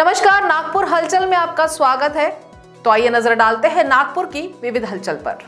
नमस्कार, नागपुर हलचल में आपका स्वागत है। तो आइए नजर डालते हैं नागपुर की विविध हलचल पर।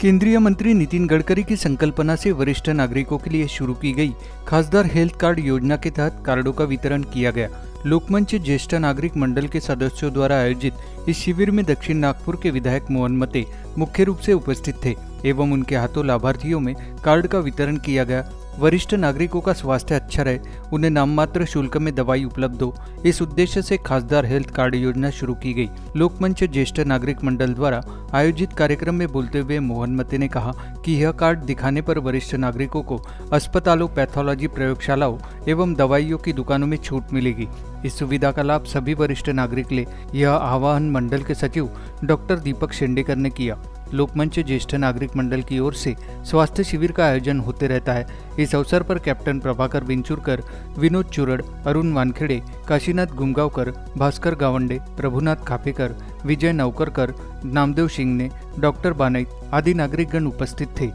केंद्रीय मंत्री नितिन गडकरी की संकल्पना से वरिष्ठ नागरिकों के लिए शुरू की गई खासदार हेल्थ कार्ड योजना के तहत कार्डों का वितरण किया गया। लोकमंच ज्येष्ठ नागरिक मंडल के सदस्यों द्वारा आयोजित इस शिविर में दक्षिण नागपुर के विधायक मोहन मते मुख्य रूप से उपस्थित थे एवं उनके हाथों लाभार्थियों में कार्ड का वितरण किया गया। वरिष्ठ नागरिकों का स्वास्थ्य अच्छा रहे, उन्हें नाममात्र शुल्क में दवाई उपलब्ध हो, इस उद्देश्य से खासदार हेल्थ कार्ड योजना शुरू की गई। लोकमंच ज्येष्ठ नागरिक मंडल द्वारा आयोजित कार्यक्रम में बोलते हुए मोहन मते ने कहा कि यह कार्ड दिखाने पर वरिष्ठ नागरिकों को अस्पतालों, पैथोलॉजी प्रयोगशालाओं एवं दवाइयों की दुकानों में छूट मिलेगी। इस सुविधा का लाभ सभी वरिष्ठ नागरिक ले, यह आह्वान मंडल के सचिव डॉक्टर दीपक शिंदेकर ने किया। लोकमंच ज्येष्ठ नागरिक मंडल की ओर से स्वास्थ्य शिविर का आयोजन होते रहता है। इस अवसर पर कैप्टन प्रभाकर विंचुरकर, विनोद चुरड़, अरुण वानखेड़े, काशीनाथ गुमगांवकर, भास्कर गावंडे, प्रभुनाथ खापेकर, विजय नौकर, नामदेव सिंह ने, डॉक्टर बानई आदि नागरिकगण उपस्थित थे।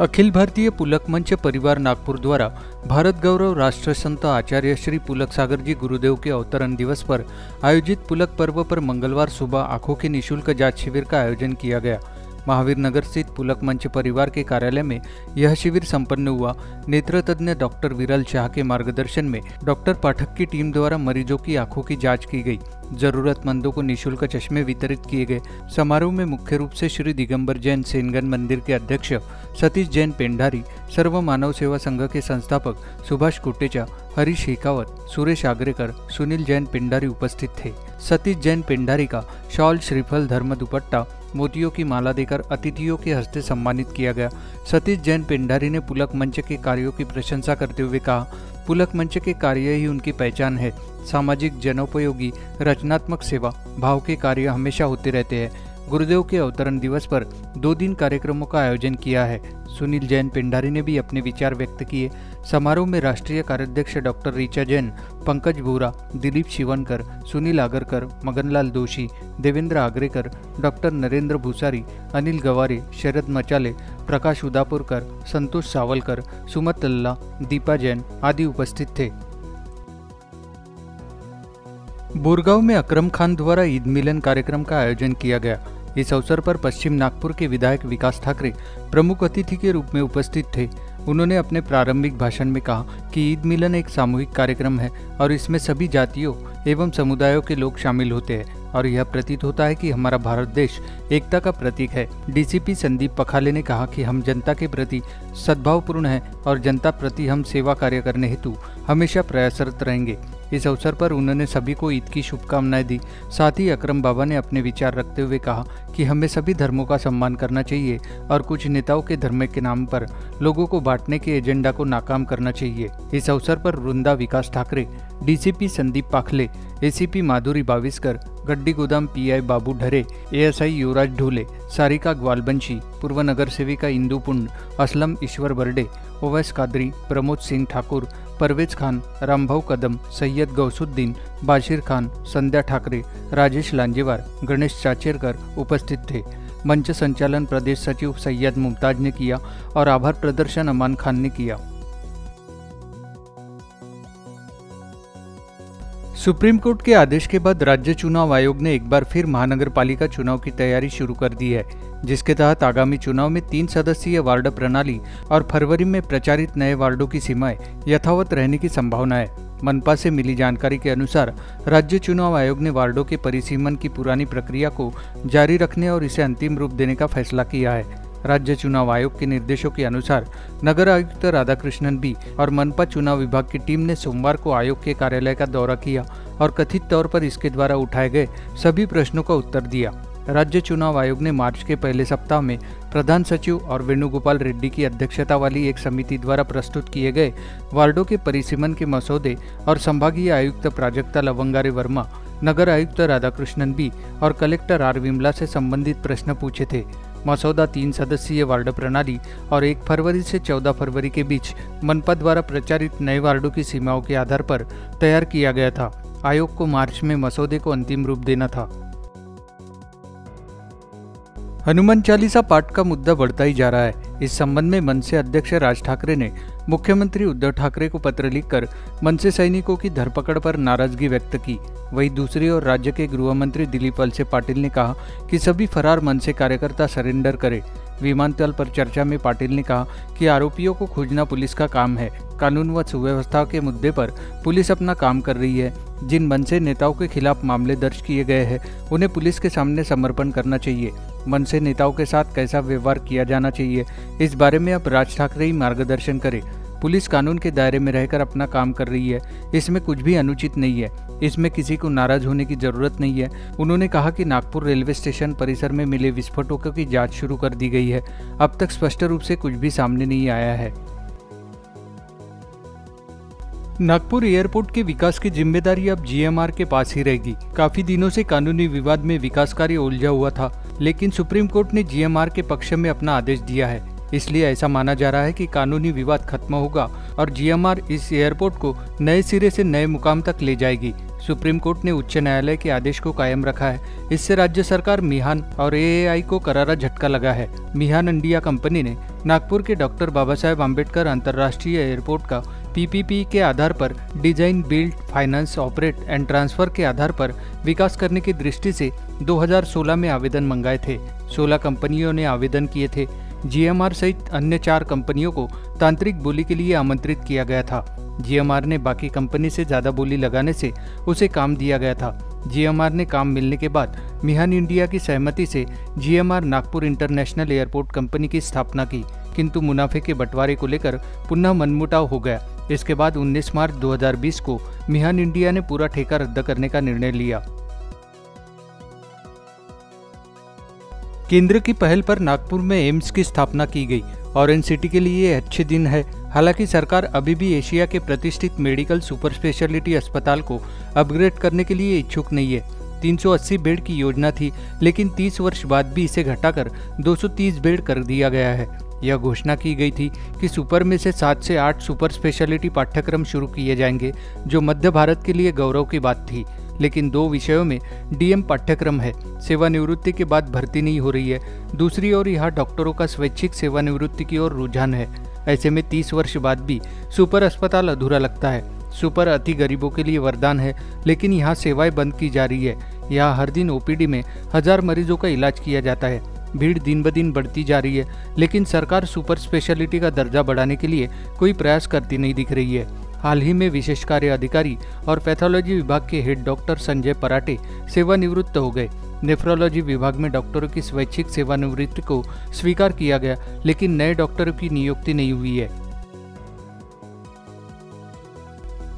अखिल भारतीय पुलक मंच परिवार नागपुर द्वारा भारत गौरव राष्ट्रसंत आचार्य श्री पुलक सागर जी गुरुदेव के अवतरण दिवस पर आयोजित पुलक पर्व पर मंगलवार सुबह आंखों के निशुल्क जांच शिविर का आयोजन किया गया। महावीर नगर स्थित पुलक मंच परिवार के कार्यालय में यह शिविर संपन्न हुआ। नेत्रतज्ञ डॉक्टर विरल शाह के मार्गदर्शन में डॉक्टर पाठक की टीम द्वारा मरीजों की आंखों की जांच की गई। जरूरतमंदों को निशुल्क चश्मे वितरित किए गए। समारोह में मुख्य रूप से श्री दिगंबर जैन सेनगन मंदिर के अध्यक्ष सतीश जैन पिंडारी, सर्व मानव सेवा संघ के संस्थापक सुभाष कुट्टेचा, हरीश हेखावत, सुरेश आगरेकर, सुनील जैन पिंडारी उपस्थित थे। सतीश जैन पिंडारी का शॉल, श्रीफल, धर्म दुपट्टा, मोतियों की माला देकर अतिथियों के हस्ते सम्मानित किया गया। सतीश जैन पिंडारी ने पुलक मंच के कार्यों की प्रशंसा करते हुए कहा, पुलक मंच के कार्य ही उनकी पहचान है। सामाजिक, जनोपयोगी, रचनात्मक सेवा भाव के कार्य हमेशा होते रहते हैं। गुरुदेव के अवतरण दिवस पर 2 दिन कार्यक्रमों का आयोजन किया है। सुनील जैन पिंडारी ने भी अपने विचार व्यक्त किए। समारोह में राष्ट्रीय कार्याध्यक्ष डॉक्टर ऋचा जैन, पंकज बोरा, दिलीप शिवनकर, सुनील आगरकर, मगनलाल दोषी, देवेंद्र आगरेकर, डॉक्टर नरेंद्र भूसारी, अनिल गवारे, शरद मचाले, प्रकाश उदापुरकर, संतोष सावलकर, सुमत अल्ला, दीपा जैन आदि उपस्थित थे। बोरगांव में अकरम खान द्वारा ईद मिलन कार्यक्रम का आयोजन किया गया। इस अवसर पर पश्चिम नागपुर के विधायक विकास ठाकरे प्रमुख अतिथि के रूप में उपस्थित थे। उन्होंने अपने प्रारंभिक भाषण में कहा कि ईद मिलन एक सामूहिक कार्यक्रम है और इसमें सभी जातियों एवं समुदायों के लोग शामिल होते हैं और यह प्रतीत होता है कि हमारा भारत देश एकता का प्रतीक है। डीसीपी संदीप पखाले ने कहा कि हम जनता के प्रति सद्भावपूर्ण हैं और जनता प्रति हम सेवा कार्य करने हेतु हमेशा प्रयासरत रहेंगे। इस अवसर पर उन्होंने सभी को ईद की शुभकामनाएं दी। साथ ही अकरम बाबा ने अपने विचार रखते हुए कहा कि हमें सभी धर्मों का सम्मान करना चाहिए और कुछ नेताओं के धर्म के नाम पर लोगों को बांटने के एजेंडा को नाकाम करना चाहिए। इस अवसर पर Vrinda Vikas Thackeray, DCP Sandeep Pakhale, ACP Madhuri Baviskar, Gaddi Godam pi बाबू ढरे, एएसआई युवराज ढोले, सारिका ग्वालबंशी, पूर्व नगर सेविका इंदू पुंड, असलम ईश्वर बर्डे, ओवैस कादरी, प्रमोद सिंह ठाकुर, परवेज खान, रामभाऊ कदम, सैयद गौसुद्दीन, बाशिर खान, संध्या ठाकरे, राजेश लांजेवार, गणेश चाचेरकर उपस्थित थे। मंच संचालन प्रदेश सचिव सैयद मुमताज ने किया और आभार प्रदर्शन अमान खान ने किया। सुप्रीम कोर्ट के आदेश के बाद राज्य चुनाव आयोग ने एक बार फिर महानगरपालिका चुनाव की तैयारी शुरू कर दी है, जिसके तहत आगामी चुनाव में 3 सदस्यीय वार्ड प्रणाली और फरवरी में प्रचारित नए वार्डों की सीमाएं यथावत रहने की संभावना है। मनपा से मिली जानकारी के अनुसार राज्य चुनाव आयोग ने वार्डों के परिसीमन की पुरानी प्रक्रिया को जारी रखने और इसे अंतिम रूप देने का फैसला किया है। राज्य चुनाव आयोग के निर्देशों के अनुसार नगर आयुक्त राधाकृष्णन बी और मनपा चुनाव विभाग की टीम ने सोमवार को आयोग के कार्यालय का दौरा किया और कथित तौर पर इसके द्वारा उठाए गए सभी प्रश्नों का उत्तर दिया। राज्य चुनाव आयोग ने मार्च के पहले सप्ताह में प्रधान सचिव और वेणुगोपाल रेड्डी की अध्यक्षता वाली एक समिति द्वारा प्रस्तुत किए गए वार्डों के परिसीमन के मसौदे और संभागीय आयुक्त प्राजक्ता लवंगारे वर्मा, नगर आयुक्त राधाकृष्णन बी और कलेक्टर आर विमला से संबंधित प्रश्न पूछे थे। मसौदा 3 सदस्यीय वार्ड प्रणाली और 1 फरवरी से 14 फरवरी के बीच मनपा द्वारा प्रचारित नए वार्डों की सीमाओं के आधार पर तैयार किया गया था। आयोग को मार्च में मसौदे को अंतिम रूप देना था। हनुमान चालीसा पाठ का मुद्दा बढ़ता ही जा रहा है। इस संबंध में मनसे अध्यक्ष राज ठाकरे ने मुख्यमंत्री उद्धव ठाकरे को पत्र लिखकर मनसे सैनिकों की धरपकड़ पर नाराजगी व्यक्त की। वहीं दूसरी ओर राज्य के गृह मंत्री दिलीप वलसे पाटिल ने कहा कि सभी फरार मनसे कार्यकर्ता सरेंडर करें। विमानतल पर चर्चा में पाटिल ने कहा कि आरोपियों को खोजना पुलिस का काम है। कानून व सुव्यवस्था के मुद्दे पर पुलिस अपना काम कर रही है। जिन मनसे नेताओं के खिलाफ मामले दर्ज किए गए हैं उन्हें पुलिस के सामने समर्पण करना चाहिए। मनसे नेताओं के साथ कैसा व्यवहार किया जाना चाहिए इस बारे में अब राज ठाकरे ही मार्गदर्शन करें। पुलिस कानून के दायरे में रहकर अपना काम कर रही है, इसमें कुछ भी अनुचित नहीं है, इसमें किसी को नाराज होने की जरूरत नहीं है। उन्होंने कहा कि नागपुर रेलवे स्टेशन परिसर में मिले विस्फोटकों की जांच शुरू कर दी गई है। अब तक स्पष्ट रूप से कुछ भी सामने नहीं आया है। नागपुर एयरपोर्ट के विकास की जिम्मेदारी अब जीएमआर के पास ही रहेगी। काफी दिनों से कानूनी विवाद में विकास कार्य उलझा हुआ था, लेकिन सुप्रीम कोर्ट ने जीएमआर के पक्ष में अपना आदेश दिया है। इसलिए ऐसा माना जा रहा है कि कानूनी विवाद खत्म होगा और जीएमआर इस एयरपोर्ट को नए सिरे से नए मुकाम तक ले जाएगी। सुप्रीम कोर्ट ने उच्च न्यायालय के आदेश को कायम रखा है। इससे राज्य सरकार मिहान और एएआई को करारा झटका लगा है। मिहान इंडिया कंपनी ने नागपुर के डॉक्टर बाबा साहेब आम्बेडकर अंतर्राष्ट्रीय एयरपोर्ट का पीपीपी के आधार पर design, build, finance, operate and transfer के आधार पर विकास करने की दृष्टि से 2016 में आवेदन मंगाए थे। 16 कंपनियों ने आवेदन किए थे। जीएमआर सहित अन्य 4 कंपनियों को तांत्रिक बोली के लिए आमंत्रित किया गया था। जीएमआर ने बाकी कंपनी से ज़्यादा बोली लगाने से उसे काम दिया गया था। जीएमआर ने काम मिलने के बाद मिहान इंडिया की सहमति से GMR Nagpur international airport company की स्थापना की, किंतु मुनाफे के बंटवारे को लेकर पुनः मनमुटाव हो गया। इसके बाद 19 मार्च 2020 को मिहान इंडिया ने पूरा ठेका रद्द करने का निर्णय लिया। केंद्र की पहल पर नागपुर में एम्स की स्थापना की गई। ऑरेंज सिटी के लिए अच्छे दिन है। हालांकि सरकार अभी भी एशिया के प्रतिष्ठित मेडिकल सुपर स्पेशलिटी अस्पताल को अपग्रेड करने के लिए इच्छुक नहीं है। 380 बेड की योजना थी, लेकिन 30 वर्ष बाद भी इसे घटाकर 230 बेड कर दिया गया है। यह घोषणा की गई थी कि सुपर में से 7 से 8 सुपर स्पेशलिटी पाठ्यक्रम शुरू किए जाएंगे, जो मध्य भारत के लिए गौरव की बात थी। लेकिन 2 विषयों में डीएम पाठ्यक्रम है। सेवानिवृत्ति के बाद भर्ती नहीं हो रही है। दूसरी ओर यहाँ डॉक्टरों का स्वैच्छिक सेवानिवृत्ति की ओर रुझान है। ऐसे में 30 वर्ष बाद भी सुपर अस्पताल अधूरा लगता है। सुपर अति गरीबों के लिए वरदान है, लेकिन यहाँ सेवाएं बंद की जा रही है। यहाँ हर दिन ओपीडी में 1000 मरीजों का इलाज किया जाता है। भीड़ दिन ब दिन बढ़ती जा रही है, लेकिन सरकार सुपर स्पेशलिटी का दर्जा बढ़ाने के लिए कोई प्रयास करती नहीं दिख रही है। हाल ही में विशेष कार्य अधिकारी और पैथोलॉजी विभाग के हेड डॉक्टर संजय पराटे सेवानिवृत्त हो गए। नेफ्रोलॉजी विभाग में डॉक्टरों की स्वैच्छिक सेवानिवृत्ति को स्वीकार किया गया, लेकिन नए डॉक्टरों की नियुक्ति नहीं हुई है।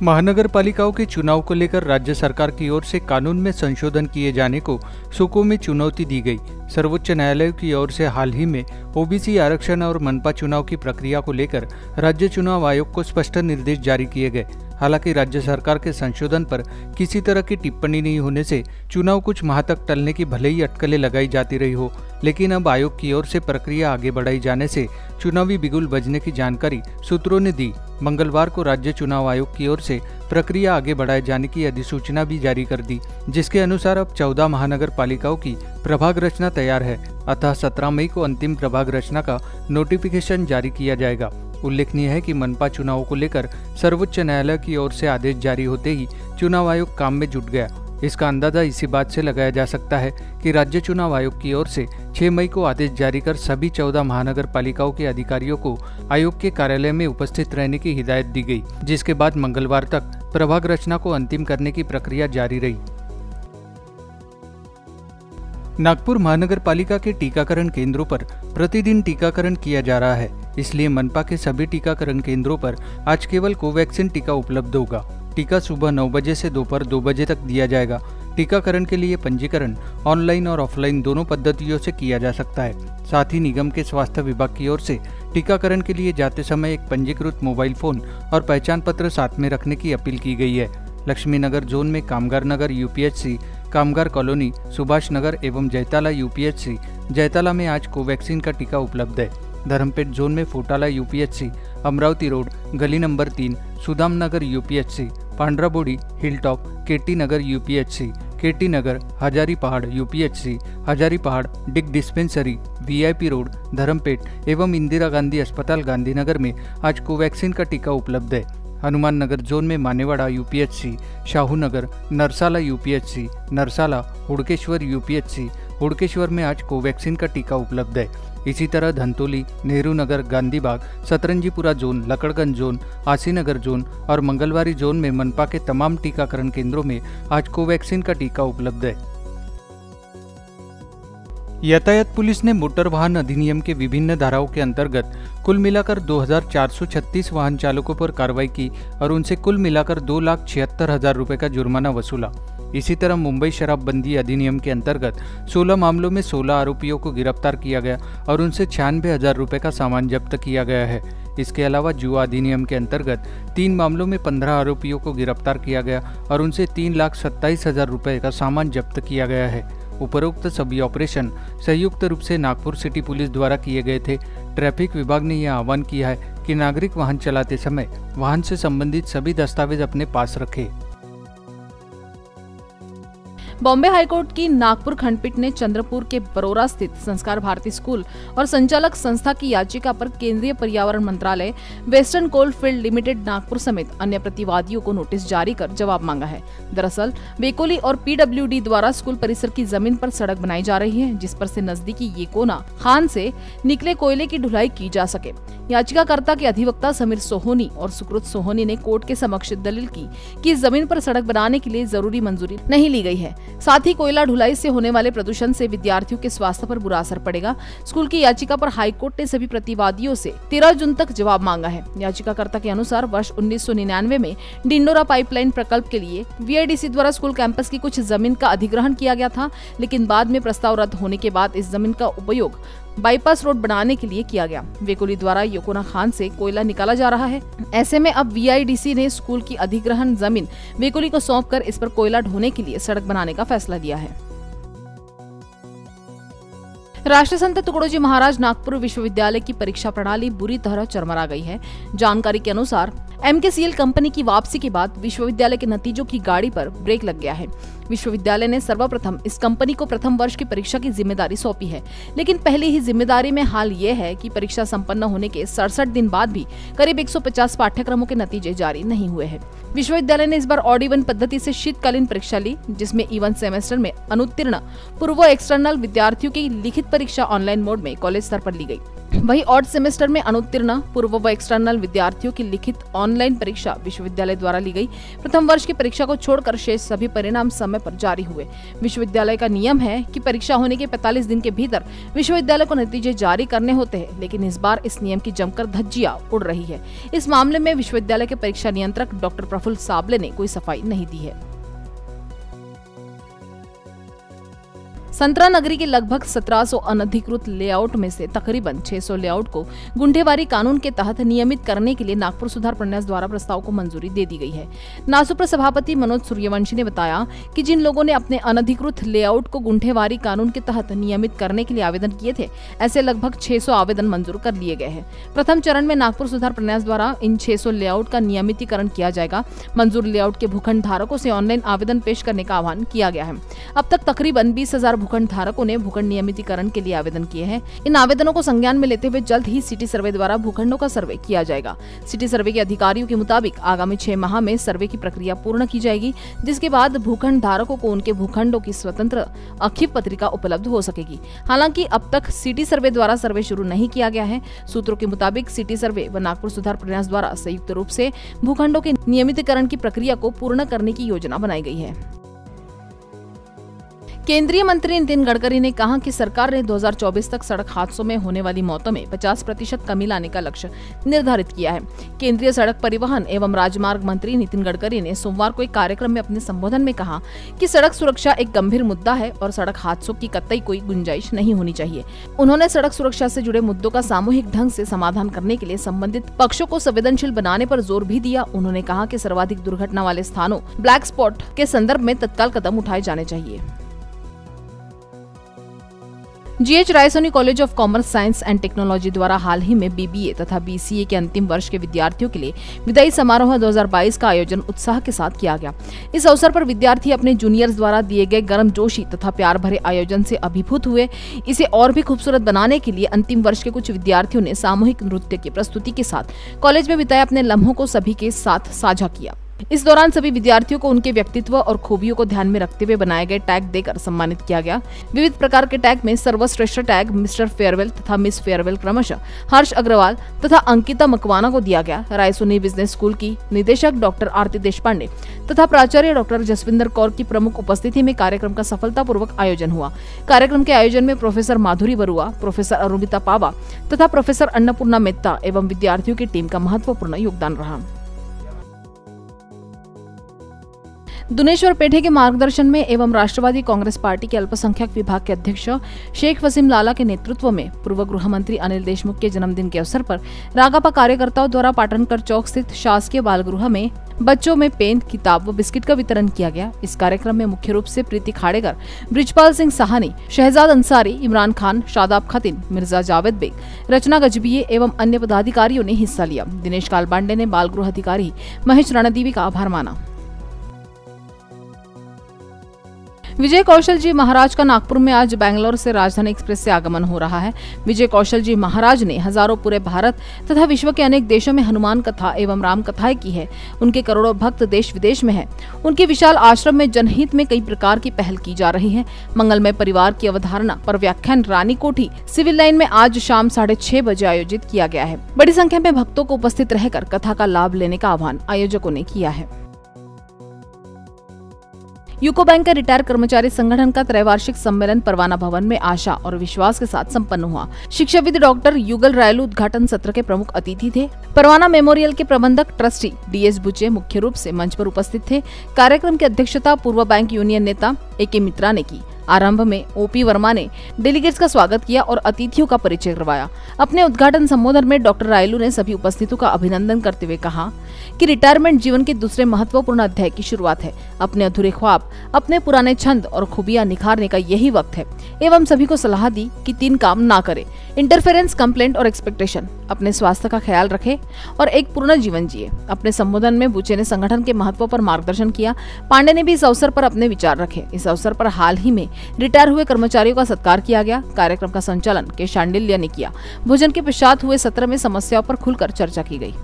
महानगरपालिकाओं के चुनाव को लेकर राज्य सरकार की ओर से कानून में संशोधन किए जाने को सुको में चुनौती दी गई। सर्वोच्च न्यायालय की ओर से हाल ही में ओबीसी आरक्षण और मनपा चुनाव की प्रक्रिया को लेकर राज्य चुनाव आयोग को स्पष्ट निर्देश जारी किए गए। हालांकि राज्य सरकार के संशोधन पर किसी तरह की टिप्पणी नहीं होने से चुनाव कुछ माह तक टलने की भले ही अटकलें लगाई जाती रही हो, लेकिन अब आयोग की ओर से प्रक्रिया आगे बढ़ाई जाने से चुनावी बिगुल बजने की जानकारी सूत्रों ने दी। मंगलवार को राज्य चुनाव आयोग की ओर से प्रक्रिया आगे बढ़ाए जाने की अधिसूचना भी जारी कर दी, जिसके अनुसार अब 14 महानगर पालिकाओं की प्रभाग रचना तैयार है। अतः 17 मई को अंतिम प्रभाग रचना का नोटिफिकेशन जारी किया जाएगा। उल्लेखनीय है कि मनपा चुनाव को लेकर सर्वोच्च न्यायालय की ओर से आदेश जारी होते ही चुनाव आयोग काम में जुट गया। इसका अंदाजा इसी बात से लगाया जा सकता है कि राज्य चुनाव आयोग की ओर से 6 मई को आदेश जारी कर सभी 14 महानगर पालिकाओं के अधिकारियों को आयोग के कार्यालय में उपस्थित रहने की हिदायत दी गई, जिसके बाद मंगलवार तक प्रभाग रचना को अंतिम करने की प्रक्रिया जारी रही। नागपुर महानगर पालिका के टीकाकरण केंद्रों पर प्रतिदिन टीकाकरण किया जा रहा है, इसलिए मनपा के सभी टीकाकरण केंद्रों पर आज केवल कोवैक्सीन टीका उपलब्ध होगा। टीका सुबह 9 बजे से दोपहर 2 बजे तक दिया जाएगा। टीकाकरण के लिए पंजीकरण ऑनलाइन और ऑफलाइन दोनों पद्धतियों से किया जा सकता है। साथ ही निगम के स्वास्थ्य विभाग की ओर से टीकाकरण के लिए जाते समय एक पंजीकृत मोबाइल फोन और पहचान पत्र साथ में रखने की अपील की गई है। लक्ष्मी नगर जोन में कामगार नगर यूपीएचसी, कामगार कॉलोनी, सुभाष नगर एवं जयताला यूपीएचसी, जयताला में आज कोवैक्सीन का टीका उपलब्ध है। धर्मपेट जोन में फोटाला यूपीएचसी, अमरावती रोड, गली number 3, Sudamnagar UPHC, Pandrabodi, hill top, KT Nagar UPHC, KT Nagar, Hazari Pahad UPHC, Hazari Pahad डिग डिस्पेंसरी, वीआईपी रोड, धर्मपेट एवं इंदिरा गांधी अस्पताल गांधीनगर में आज कोवैक्सीन का टीका उपलब्ध है। हनुमान नगर जोन में Manewada UPHC, Shahu Nagar, Narsala UPHC, Narsala, Hudkeshwar UPHC, Hudkeshwar में आज कोवैक्सीन का टीका उपलब्ध है। इसी तरह Dhantoli, Nehru Nagar, Gandhibagh, Satranjipura zone, Lakadganj zone, Ashinagar zone और मंगलवारी जोन में मनपा के तमाम टीकाकरण केंद्रों में आज कोवैक्सीन का टीका उपलब्ध है। यातायात पुलिस ने मोटर वाहन अधिनियम के विभिन्न धाराओं के अंतर्गत कुल मिलाकर 2436 वाहन चालकों पर कार्रवाई की और उनसे कुल मिलाकर 2,76,000 रुपये का जुर्माना वसूला। इसी तरह मुंबई शराबबंदी अधिनियम के अंतर्गत 16 मामलों में 16 आरोपियों को गिरफ्तार किया गया और उनसे 96,000 रुपये का सामान जब्त किया गया है। इसके अलावा जुआ अधिनियम के अंतर्गत 3 मामलों में 15 आरोपियों को गिरफ्तार किया गया और उनसे 3,27,000 रुपये का सामान जब्त किया गया है। उपरोक्त सभी ऑपरेशन संयुक्त रूप से नागपुर सिटी पुलिस द्वारा किए गए थे। ट्रैफिक विभाग ने यह आह्वान किया है कि नागरिक वाहन चलाते समय वाहन से संबंधित सभी दस्तावेज अपने पास रखें। बॉम्बे हाईकोर्ट की नागपुर खंडपीठ ने चंद्रपुर के बरोरा स्थित संस्कार भारती स्कूल और संचालक संस्था की याचिका पर केंद्रीय पर्यावरण मंत्रालय, western coal field limited Nagpur समेत अन्य प्रतिवादियों को नोटिस जारी कर जवाब मांगा है। दरअसल बेकोली और पीडब्ल्यूडी द्वारा स्कूल परिसर की जमीन पर सड़क बनाई जा रही है, जिस पर से नजदीकी ये कोना खान से निकले कोयले की ढुलाई की जा सके। याचिकाकर्ता के अधिवक्ता समीर सोहोनी और सुकृत सोहोनी ने कोर्ट के समक्ष दलील की कि जमीन पर सड़क बनाने के लिए जरूरी मंजूरी नहीं ली गई है। साथ ही कोयला ढुलाई से होने वाले प्रदूषण से विद्यार्थियों के स्वास्थ्य पर बुरा असर पड़ेगा। स्कूल की याचिका पर हाईकोर्ट ने सभी प्रतिवादियों से 13 जून तक जवाब मांगा है। याचिकाकर्ता के अनुसार वर्ष 1999 में डिंडोरा पाइपलाइन प्रकल्प के लिए वीआईडीसी द्वारा स्कूल कैंपस की कुछ जमीन का अधिग्रहण किया गया था, लेकिन बाद में प्रस्ताव रद्द होने के बाद इस जमीन का उपयोग बाईपास रोड बनाने के लिए किया गया। वेकोली द्वारा योकोना खान से कोयला निकाला जा रहा है। ऐसे में अब वीआईडीसी ने स्कूल की अधिग्रहण जमीन वेकोली को सौंपकर इस पर कोयला ढोने के लिए सड़क बनाने का फैसला लिया है। राष्ट्रसंत तुकडोजी महाराज नागपुर विश्वविद्यालय की परीक्षा प्रणाली बुरी तरह चरमरा गई है। जानकारी के अनुसार एमकेसीएल कंपनी की वापसी के बाद विश्वविद्यालय के नतीजों की गाड़ी पर ब्रेक लग गया है। विश्वविद्यालय ने सर्वप्रथम इस कंपनी को प्रथम वर्ष की परीक्षा की जिम्मेदारी सौंपी है, लेकिन पहली ही जिम्मेदारी में हाल यह है कि परीक्षा संपन्न होने के 67 दिन बाद भी करीब 150 पाठ्यक्रमों के नतीजे जारी नहीं हुए हैं। विश्वविद्यालय ने इस बार ऑड इवन पद्धति से शीतकालीन परीक्षा ली, जिसमें इवन सेमेस्टर में अनुत्तीर्ण पूर्व एक्सटर्नल विद्यार्थियों की लिखित परीक्षा ऑनलाइन मोड में कॉलेज स्तर पर ली गई। वहीं ऑड सेमेस्टर में अनुत्तीर्ण पूर्व व एक्सटर्नल विद्यार्थियों की लिखित ऑनलाइन परीक्षा विश्वविद्यालय द्वारा ली गई। प्रथम वर्ष की परीक्षा को छोड़कर शेष सभी परिणाम समय पर जारी हुए। विश्वविद्यालय का नियम है कि परीक्षा होने के 45 दिन के भीतर विश्वविद्यालय को नतीजे जारी करने होते हैं, लेकिन इस बार इस नियम की जमकर धज्जियां उड़ रही है। इस मामले में विश्वविद्यालय के परीक्षा नियंत्रक डॉक्टर प्रफुल्ल साबले ने कोई सफाई नहीं दी है। संतरा नगरी के लगभग 1700 अनधिकृत लेआउट में से तकरीबन 600 लेआउट को गुंडेवारी कानून के तहत नियमित करने के लिए नागपुर सुधार प्रन्यास द्वारा प्रस्ताव को मंजूरी दे दी गई है। नासुप्र सभापति मनोज सूर्यवंशी ने बताया कि जिन लोगों ने अपने अनधिकृत लेआउट को गुंडेवारी कानून के तहत नियमित करने के लिए आवेदन किए थे, ऐसे लगभग 600 आवेदन मंजूर कर लिए गए हैं। प्रथम चरण में नागपुर सुधार प्रन्यास द्वारा इन 600 लेआउट का नियमितीकरण किया जाएगा। मंजूर लेआउट के भूखंड धारकों से ऑनलाइन आवेदन पेश करने का आह्वान किया गया है। अब तक तकरीबन 20,000 भूखंड धारकों ने भूखंड नियमितीकरण के लिए आवेदन किए हैं। इन आवेदनों को संज्ञान में लेते हुए जल्द ही सिटी सर्वे द्वारा भूखंडों का सर्वे किया जाएगा। सिटी सर्वे के अधिकारियों के मुताबिक आगामी 6 माह में सर्वे की प्रक्रिया पूर्ण की जाएगी, जिसके बाद भूखंड धारकों को उनके भूखंडों की स्वतंत्र आक्षेप पत्रिका उपलब्ध हो सकेगी। हालांकि अब तक सिटी सर्वे द्वारा सर्वे शुरू नहीं किया गया है। सूत्रों के मुताबिक सिटी सर्वे व नागपुर सुधार प्रन्यास द्वारा संयुक्त रूप से भूखंडों के नियमितीकरण की प्रक्रिया को पूर्ण करने की योजना बनाई गई है। केंद्रीय मंत्री नितिन गडकरी ने कहा कि सरकार ने 2024 तक सड़क हादसों में होने वाली मौतों में 50% कमी लाने का लक्ष्य निर्धारित किया है। केंद्रीय सड़क परिवहन एवं राजमार्ग मंत्री नितिन गडकरी ने सोमवार को एक कार्यक्रम में अपने संबोधन में कहा कि सड़क सुरक्षा एक गंभीर मुद्दा है और सड़क हादसों की कतई कोई गुंजाइश नहीं होनी चाहिए। उन्होंने सड़क सुरक्षा से जुड़े मुद्दों का सामूहिक ढंग से समाधान करने के लिए संबंधित पक्षों को संवेदनशील बनाने पर जोर भी दिया। उन्होंने कहा कि सर्वाधिक दुर्घटना वाले स्थानों, ब्लैक स्पॉट के संदर्भ में तत्काल कदम उठाए जाने चाहिए। GH Raisoni college of commerce science and technology द्वारा हाल ही में बीबीए तथा बीसीए के अंतिम वर्ष के विद्यार्थियों के लिए विदाई समारोह 2022 का आयोजन उत्साह के साथ किया गया। इस अवसर पर विद्यार्थी अपने जूनियर्स द्वारा दिए गए गर्मजोशी तथा प्यार भरे आयोजन से अभिभूत हुए। इसे और भी खूबसूरत बनाने के लिए अंतिम वर्ष के कुछ विद्यार्थियों ने सामूहिक नृत्य की प्रस्तुति के साथ कॉलेज में बिताए अपने लम्हों को सभी के साथ साझा किया। इस दौरान सभी विद्यार्थियों को उनके व्यक्तित्व और खूबियों को ध्यान में रखते हुए बनाए गए टैग देकर सम्मानित किया गया। विविध प्रकार के टैग में सर्वश्रेष्ठ टैग मिस्टर फेयरवेल तथा मिस फेयरवेल क्रमशः हर्ष अग्रवाल तथा अंकिता मकवाना को दिया गया। रायसोनी बिजनेस स्कूल की निदेशक डॉक्टर आरती देशपांडे तथा प्राचार्य डॉक्टर जसविंदर कौर की प्रमुख उपस्थिति में कार्यक्रम का सफलतापूर्वक आयोजन हुआ। कार्यक्रम के आयोजन में प्रोफेसर माधुरी बरुआ, प्रोफेसर अरुणिता पावा तथा प्रोफेसर अन्नपूर्णा मेहता एवं विद्यार्थियों की टीम का महत्वपूर्ण योगदान रहा। दुनेश्वर पेठे के मार्गदर्शन में एवं राष्ट्रवादी कांग्रेस पार्टी के अल्पसंख्यक विभाग के अध्यक्ष शेख वसीम लाला के नेतृत्व में पूर्व गृह मंत्री अनिल देशमुख के जन्मदिन के अवसर पर राकापा कार्यकर्ताओं द्वारा पाटनकर चौक स्थित शासकीय बालगृह में बच्चों में पेन, किताब व बिस्किट का वितरण किया गया। इस कार्यक्रम में मुख्य रूप से प्रीति खाड़ेकर, ब्रिजपाल सिंह साहनी, शहजाद अंसारी, इमरान खान, शादाब खातिन, मिर्जा जावेद बेग, रचना गजबीये एवं अन्य पदाधिकारियों ने हिस्सा लिया। दिनेश कालबांडे ने बालगृह अधिकारी महेश रणदीवी का आभार माना। विजय कौशल जी महाराज का नागपुर में आज बैंगलोर से राजधानी एक्सप्रेस से आगमन हो रहा है। विजय कौशल जी महाराज ने हजारों पूरे भारत तथा विश्व के अनेक देशों में हनुमान कथा एवं राम कथाएं की है। उनके करोड़ों भक्त देश विदेश में हैं। उनके विशाल आश्रम में जनहित में कई प्रकार की पहल की जा रही है। मंगलमय परिवार की अवधारणा पर व्याख्यान रानी कोठी सिविल लाइन में आज शाम 6:30 बजे आयोजित किया गया है। बड़ी संख्या में भक्तों को उपस्थित रहकर कथा का लाभ लेने का आह्वान आयोजकों ने किया है। यूको बैंक के रिटायर कर्मचारी संगठन का त्रैवार्षिक सम्मेलन परवाना भवन में आशा और विश्वास के साथ संपन्न हुआ। शिक्षाविद डॉक्टर युगल रायलू उद्घाटन सत्र के प्रमुख अतिथि थे। परवाना मेमोरियल के प्रबंधक ट्रस्टी डीएस बुचे मुख्य रूप से मंच पर उपस्थित थे। कार्यक्रम की अध्यक्षता पूर्व बैंक यूनियन नेता एके मित्रा ने की। आरंभ में ओपी वर्मा ने डेलीगेट्स का स्वागत किया और अतिथियों का परिचय करवाया। अपने उद्घाटन संबोधन में डॉक्टर रायलू ने सभी उपस्थितों का अभिनंदन करते हुए कहा कि रिटायरमेंट जीवन के दूसरे महत्वपूर्ण अध्याय की शुरुआत है। अपने अधूरे ख्वाब, अपने पुराने छंद और खूबियां निखारने का यही वक्त है एवं सभी को सलाह दी कि 3 काम ना करे, इंटरफेरेंस, कंप्लेंट और एक्सपेक्टेशन। अपने स्वास्थ्य का ख्याल रखे और एक पूर्ण जीवन जिए। अपने संबोधन में बुचे ने संगठन के महत्व पर मार्गदर्शन किया। पांडे ने भी इस अवसर पर अपने विचार रखे। इस अवसर पर हाल ही में रिटायर हुए कर्मचारियों का सत्कार किया गया। कार्यक्रम का संचालन के शांडिल्य ने किया। भोजन के पश्चात हुए सत्र में समस्याओं पर खुलकर चर्चा की गई।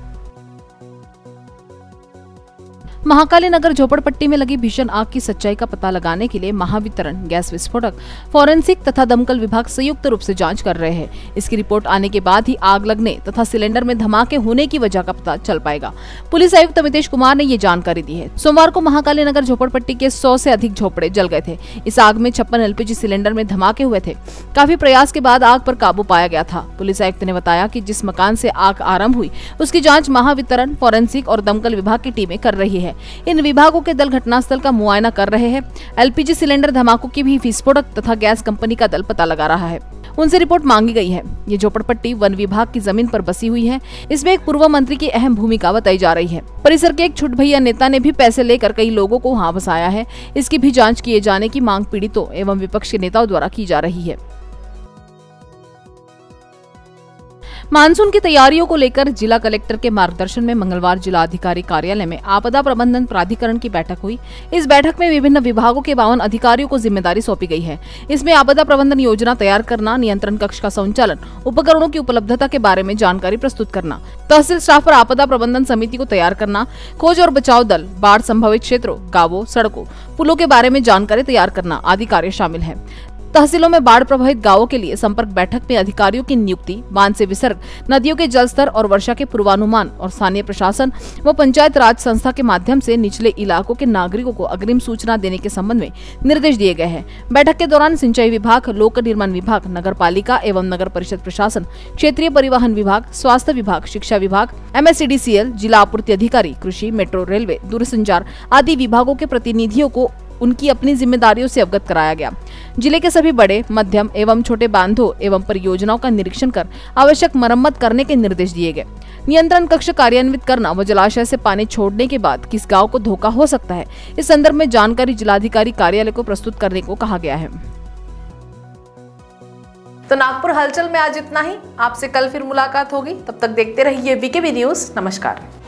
महाकाली नगर झोपड़पट्टी में लगी भीषण आग की सच्चाई का पता लगाने के लिए महावितरण, गैस विस्फोटक, फॉरेंसिक तथा दमकल विभाग संयुक्त रूप से जांच कर रहे हैं। इसकी रिपोर्ट आने के बाद ही आग लगने तथा सिलेंडर में धमाके होने की वजह का पता चल पाएगा। पुलिस आयुक्त अमितेश कुमार ने ये जानकारी दी है। सोमवार को महाकाली नगर झोपड़पट्टी के 100 से अधिक झोपड़े जल गए थे। इस आग में 56 LPG सिलेंडर में धमाके हुए थे। काफी प्रयास के बाद आग पर काबू पाया गया था। पुलिस आयुक्त ने बताया कि जिस मकान से आग आरंभ हुई उसकी जाँच महावितरण, फॉरेंसिक और दमकल विभाग की टीमें कर रही है। इन विभागों के दल घटनास्थल का मुआयना कर रहे हैं। LPG सिलेंडर धमाकों की भी विस्फोटक तथा गैस कंपनी का दल पता लगा रहा है। उनसे रिपोर्ट मांगी गई है। ये झोपड़पट्टी वन विभाग की जमीन पर बसी हुई है। इसमें एक पूर्व मंत्री की अहम भूमिका बताई जा रही है। परिसर के एक छुट भैया नेता ने भी पैसे लेकर कई लोगों को वहाँ बसाया है। इसकी भी जाँच किए जाने की मांग पीड़ितों एवं विपक्ष के नेताओं द्वारा की जा रही है। मानसून की तैयारियों को लेकर जिला कलेक्टर के मार्गदर्शन में मंगलवार जिला अधिकारी कार्यालय में आपदा प्रबंधन प्राधिकरण की बैठक हुई। इस बैठक में विभिन्न विभागों के 52 अधिकारियों को जिम्मेदारी सौंपी गई है। इसमें आपदा प्रबंधन योजना तैयार करना, नियंत्रण कक्ष का संचालन, उपकरणों की उपलब्धता के बारे में जानकारी प्रस्तुत करना, तहसील स्टाफ पर आपदा प्रबंधन समिति को तैयार करना, खोज और बचाव दल, बाढ़ संभावित क्षेत्रों, गाँवों, सड़कों, पुलों के बारे में जानकारी तैयार करना आदि कार्य शामिल है। तहसीलों में बाढ़ प्रभावित गांवों के लिए संपर्क बैठक में अधिकारियों की नियुक्ति, बांध से विसर्ग, नदियों के जलस्तर और वर्षा के पूर्वानुमान और स्थानीय प्रशासन व पंचायत राज संस्था के माध्यम से निचले इलाकों के नागरिकों को अग्रिम सूचना देने के संबंध में निर्देश दिए गए हैं। बैठक के दौरान सिंचाई विभाग, लोक निर्माण विभाग, नगर पालिका एवं नगर परिषद प्रशासन, क्षेत्रीय परिवहन विभाग, स्वास्थ्य विभाग, शिक्षा विभाग, MSCDCL, जिला आपूर्ति अधिकारी, कृषि, मेट्रो, रेलवे, दूरसंचार आदि विभागों के प्रतिनिधियों को उनकी अपनी जिम्मेदारियों से अवगत कराया गया। जिले के सभी बड़े, मध्यम एवं छोटे बांधों एवं परियोजनाओं का निरीक्षण कर आवश्यक मरम्मत करने के निर्देश दिए गए। नियंत्रण कक्ष कार्यान्वित करना व जलाशय से पानी छोड़ने के बाद किस गांव को धोखा हो सकता है, इस संदर्भ में जानकारी जिलाधिकारी कार्यालय को प्रस्तुत करने को कहा गया है। तो नागपुर हलचल में आज इतना ही, आपसे कल फिर मुलाकात होगी, तब तक देखते रहिए वीकेबी न्यूज। नमस्कार।